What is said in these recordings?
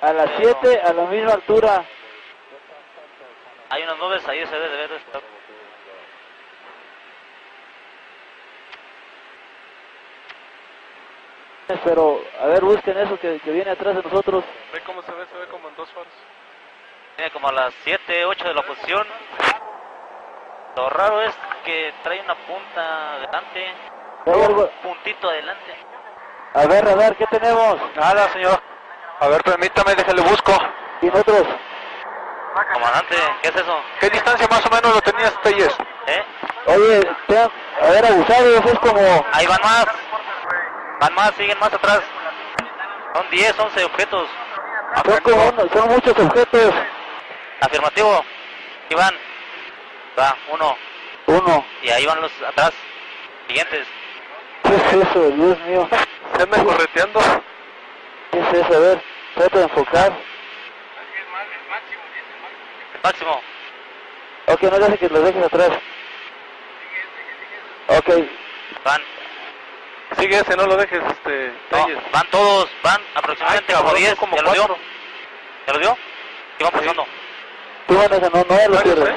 A las 7, a la misma altura. Hay unas nubes ahí, se debe ver esto. Pero, a ver, busquen eso que viene atrás de nosotros. Ve cómo se ve como en 2 horas. Viene como a las 7, 8 de la posición. Lo raro es que trae una punta adelante, un puntito adelante. A ver, ¿qué tenemos? Nada, señor. A ver, permítame, déjale busco. ¿Y nosotros? Comandante, ¿qué es eso? ¿Qué distancia más o menos lo tenías, Telles? ¿Eh? Oye, a ver, abusado, eso es como... Ahí van más. Van más, siguen más atrás. Son 10, 11 objetos. Son muchos objetos. Afirmativo. Aquí van. Va, uno. Y ahí van los atrás. Siguientes. ¿Qué es eso? Dios mío. Se me correteando. ¿Qué es eso? A ver, trata de enfocar. El máximo. Ok, no dejes que los dejes atrás. Ok. Van. Sigue ese, no lo dejes, no, van todos, van aproximadamente como 10, ¿ya lo dio? ¿Ya lo dio? ¿Qué va pasando? Tú van ese, no ya lo pierdes.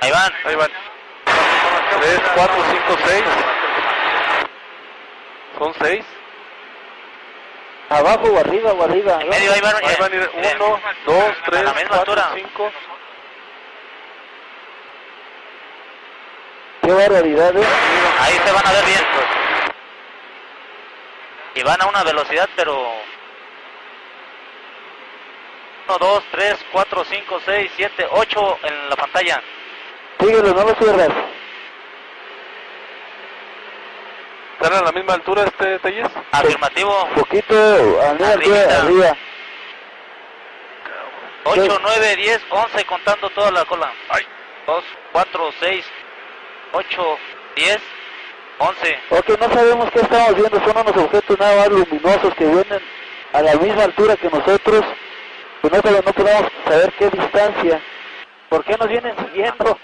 Ahí van. 3, 4, 5, 6. Son 6. Abajo o arriba. En medio, ahí van 1, 2, 3, 4, 5. Qué barbaridad, ¿eh? Ahí se van a ver bien, pues. Y van a una velocidad, pero... 1, 2, 3, 4, 5, 6, 7, 8 en la pantalla. Síguelo, no lo cierras. ¿Están a la misma altura, Telles? Afirmativo. Poquito, arriba. 8, 9, 10, 11, contando toda la cola. 2, 4, 6... 8, 10, 11. Ok, no sabemos qué estamos viendo, son unos objetos nada más luminosos que vienen a la misma altura que nosotros, pues no podemos saber qué distancia. ¿Por qué nos vienen siguiendo?